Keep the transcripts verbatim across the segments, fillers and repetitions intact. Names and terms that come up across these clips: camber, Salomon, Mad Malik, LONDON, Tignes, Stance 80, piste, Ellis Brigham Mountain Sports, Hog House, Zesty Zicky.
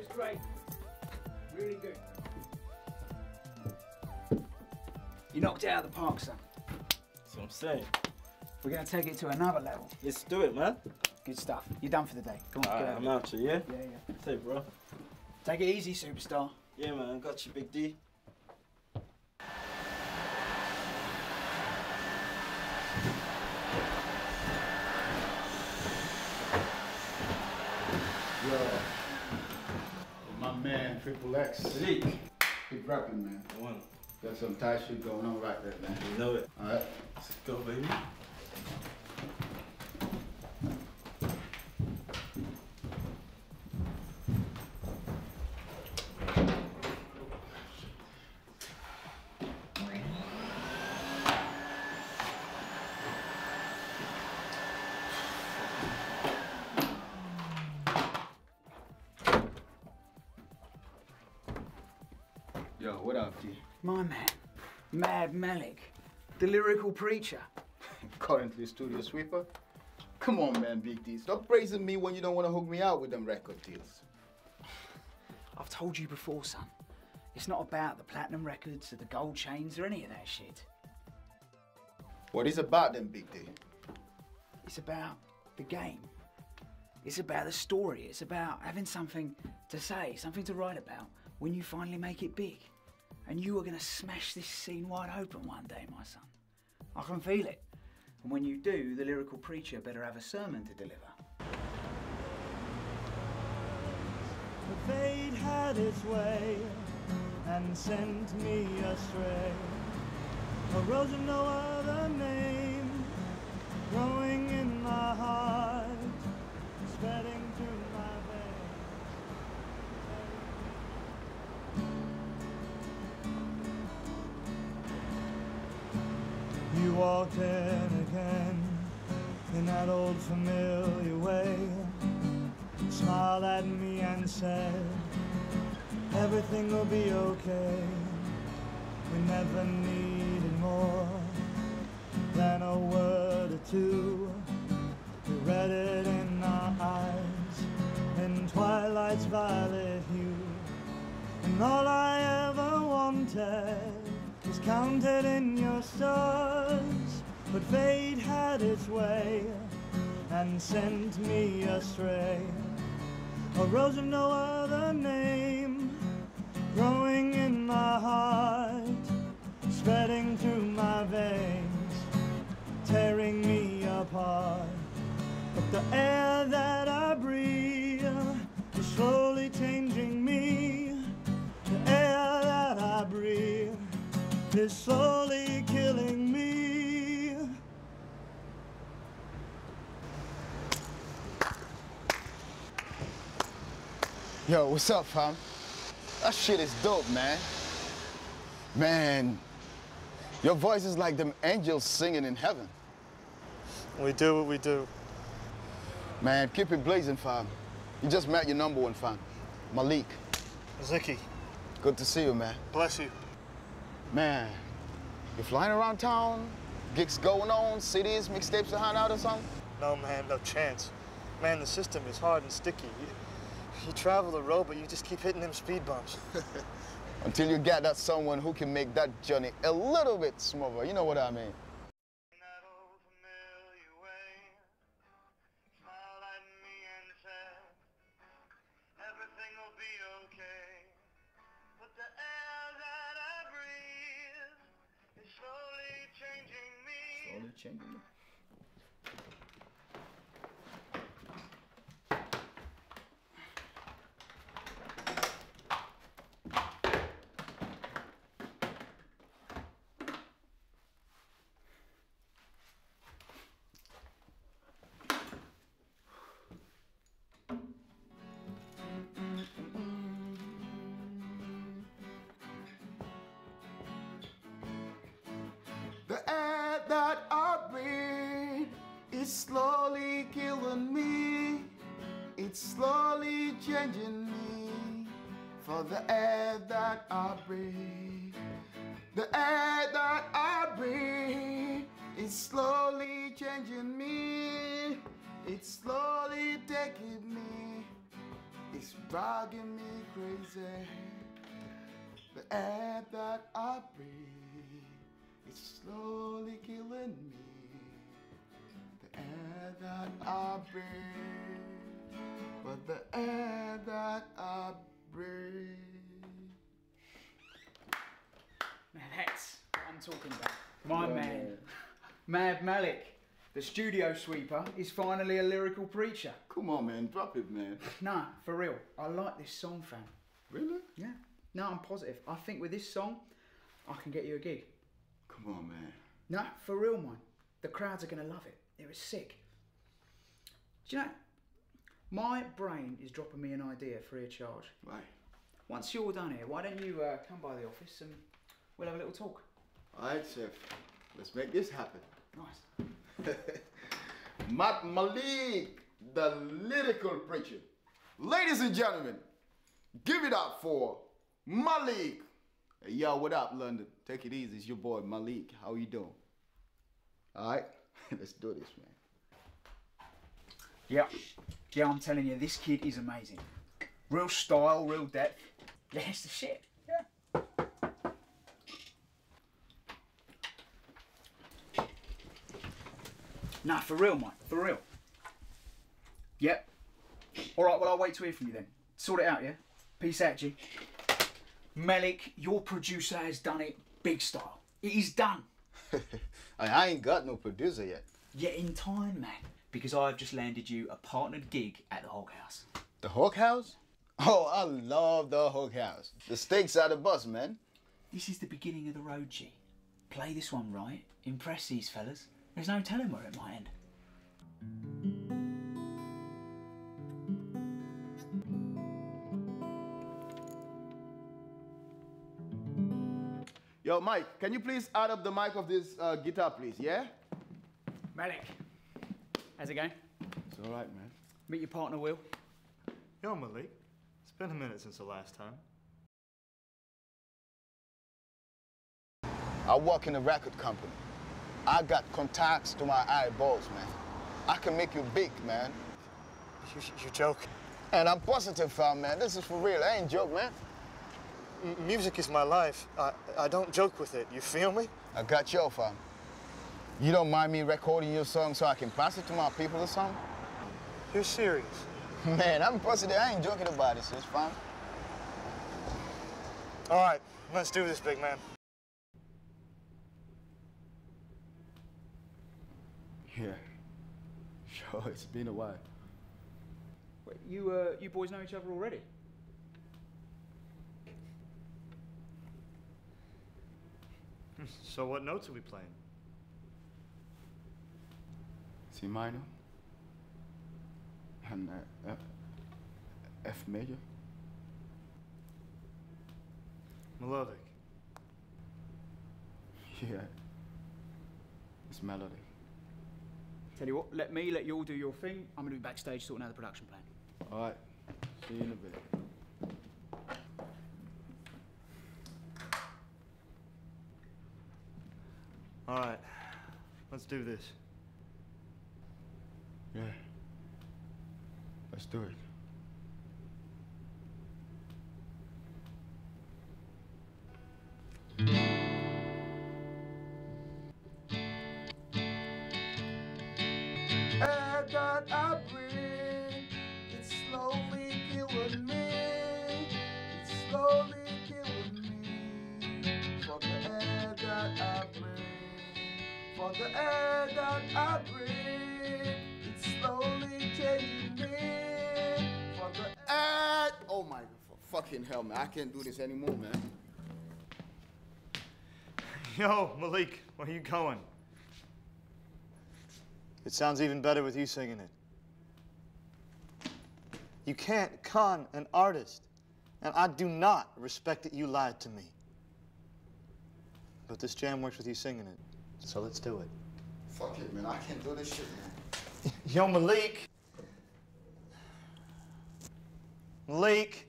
was great. Really good. You knocked it out of the park, son. That's what I'm saying. We're going to take it to another level. Let's do it, man. Good stuff. You're done for the day. Come on, right, I'm out of here, yeah? Yeah, yeah. Hey, bro. Take it easy, superstar. Yeah, man. Got you, Big D. Man, Triple X. Zeke. Keep rapping, man. One. Got some tight shit going on right there, man. You know it. Alright. Let's go, baby. Yo, what up, G? My man, Mad Malik, the lyrical preacher. Currently studio sweeper. Come on, man, Big D. Stop praising me when you don't want to hook me out with them record deals. I've told you before, son. It's not about the platinum records or the gold chains or any of that shit. What is about them, Big D? It's about the game. It's about the story. It's about having something to say, something to write about when you finally make it big. And you are gonna smash this scene wide open one day, my son. I can feel it. And when you do, the lyrical preacher better have a sermon to deliver. The fate had its way and sent me astray. A rose of no other name growing in my heart, spreading through my veins. You walked in again, in that old familiar way, smiled at me and said, everything will be okay. We never needed more than a word or two. We read it in our eyes, in twilight's violet hue. And all I ever wanted was counted in your stars, but fate had its way and sent me astray. A rose of no other name, growing in my heart, spreading through my veins, tearing me apart. But the air that I breathe is slowly changing me. The air that I breathe is slowly killing me. Yo, what's up, fam? That shit is dope, man. Man, your voice is like them angels singing in heaven. We do what we do. Man, keep it blazing, fam. You just met your number one fan, Malik. Ziki. Good to see you, man. Bless you. Man, you flying around town, gigs going on, cities, mixtapes to hand out or something? No, man, no chance. Man, the system is hard and sticky. You, you travel the road, but you just keep hitting them speed bumps. Until you get that someone who can make that journey a little bit smoother. You know what I mean? Changing. The air that I It's slowly killing me, it's slowly changing me, for the air that I breathe, the air that I breathe, it's slowly changing me, it's slowly taking me It's driving me crazy. The air that I breathe, it's slowly killing me. The air that I breathe, but the air that I breathe. Now that's what I'm talking about. My yeah. man, Mad Malik, the studio sweeper, is finally a lyrical preacher. Come on, man, drop it, man. Nah, for real, I like this song, fam. Really? Yeah. No, I'm positive. I think with this song, I can get you a gig. Come on, man. No, for real, man. The crowds are going to love it. It was sick. Do you know, my brain is dropping me an idea free of charge. Right. Once you're all done here, why don't you uh, come by the office and we'll have a little talk. All right, Chef. Let's make this happen. Nice. Mad Malik, the lyrical preacher. Ladies and gentlemen, give it up for Malik. Hey, yo, what up, London? Take it easy. It's your boy Malik. How you doing? All right, let's do this, man. Yeah, yeah, I'm telling you, this kid is amazing. Real style, real depth. Yeah, it's the shit. Yeah. Nah, for real, mate. For real. Yep. All right. Well, I'll wait to hear from you then. Sort it out, yeah. Peace out, G. Malik, your producer has done it big style. It is done. I ain't got no producer yet. Yet in time, man. Because I've just landed you a partnered gig at the Hog House. The Hog House? Oh, I love the Hog House. The steaks out of bus, man. This is the beginning of the road, G. Play this one right. Impress these fellas. There's no telling where it might end. Yo, Mike, can you please add up the mic of this uh, guitar, please, yeah? Malik, how's it going? It's all right, man. Meet your partner, Will. Yo, Malik, it's been a minute since the last time. I work in a record company. I got contacts to my eyeballs, man. I can make you big, man. You, you joke. And I'm positive, fam, man. This is for real. I ain't joke, man. M music is my life. I, I don't joke with it. You feel me? I got you, fam. You don't mind me recording your song so I can pass it to my people or something? You're serious? Man, I'm positive. I ain't joking about it, sis, fam. All right, let's do this, big man. Yeah. Sure, it's been a while. Wait, you, uh, you boys know each other already? So what notes are we playing? C minor and uh, F major. Melodic. Yeah, it's melodic. Tell you what, let me let you all do your thing. I'm gonna be backstage sorting out the production plan. All right, see you in a bit. All right, let's do this. Yeah, let's do it. Air that I breathe, it's slowly killing me. It's slowly killing me. From the air that I breathe. For the air that I breathe, it's slowly changing me. For the air... Oh my fucking hell, man. I can't do this anymore, man. Yo, Malik, where are you going? It sounds even better with you singing it. You can't con an artist, and I do not respect that you lied to me. But this jam works with you singing it. So let's do it. Fuck it, man. I can't do this shit, man. Yo, Malik. Malik.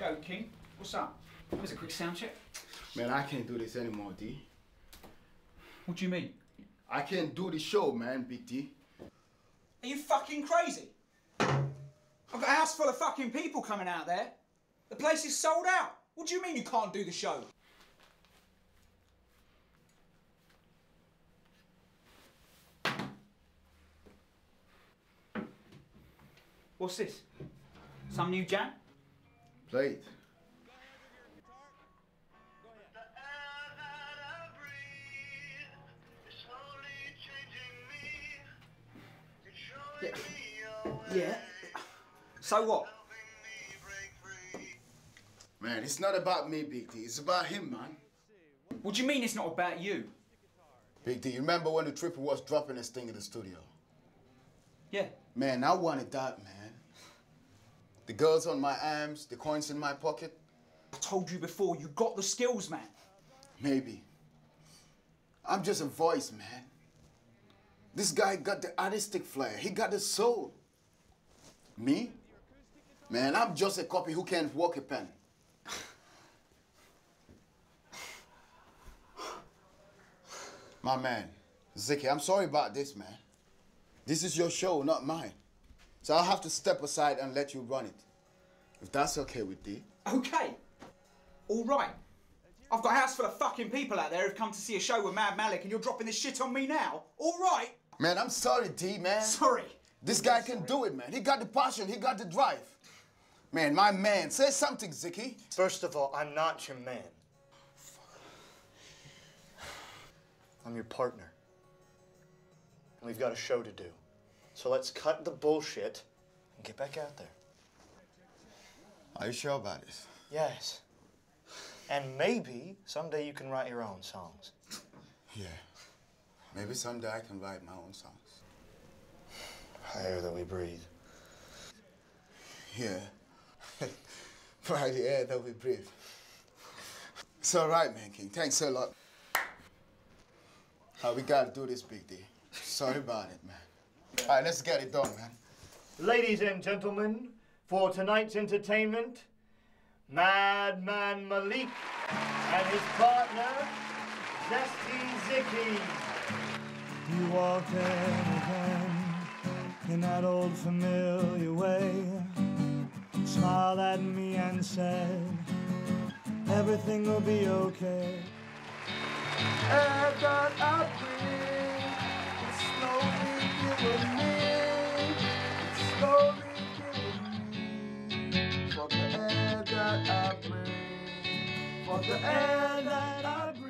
Yo, King. What's up? Here's a quick sound check. Man, I can't do this anymore, D. What do you mean? I can't do the show, man, Big D. Are you fucking crazy? I've got a house full of fucking people coming out there. The place is sold out. What do you mean you can't do the show? What's this? Some new jam? Play it. Yeah. Yeah. So what? Man, it's not about me, Big D. It's about him, man. What do you mean it's not about you? Big D, you remember when the Triple was dropping this thing in the studio? Yeah. Man, I wanted that, man. The girls on my arms, the coins in my pocket. I told you before, you got the skills, man. Maybe. I'm just a voice, man. This guy got the artistic flair. He got the soul. Me? Man, I'm just a copy who can't walk a pen. My man, Zicky, I'm sorry about this, man. This is your show, not mine. So I'll have to step aside and let you run it. If that's okay with you. Okay. All right. I've got a house full of fucking people out there who've come to see a show with Mad Malik and you're dropping this shit on me now? All right. Man, I'm sorry, D, man. Sorry. This guy can do it, man. He got the passion. He got the drive. Man, my man. Say something, Zicky. First of all, I'm not your man. Fuck. I'm your partner. And we've got a show to do. So let's cut the bullshit and get back out there. Are you sure about this? Yes. And maybe someday you can write your own songs. Yeah. Maybe someday I can write my own songs. Higher than we breathe. Yeah. By the air that we breathe. It's all right, man, King. Thanks a lot. Uh, we gotta do this, Big D. Sorry about it, man. All right, let's get it done, man. Ladies and gentlemen, for tonight's entertainment, Madman Malik and his partner, Zesty Zicky. You walked in again in that old familiar way, smiled at me and said, everything will be okay. I've got a dream, it's slowly giving me, it's slowly giving me, for the air that I breathe, for the air that I breathe.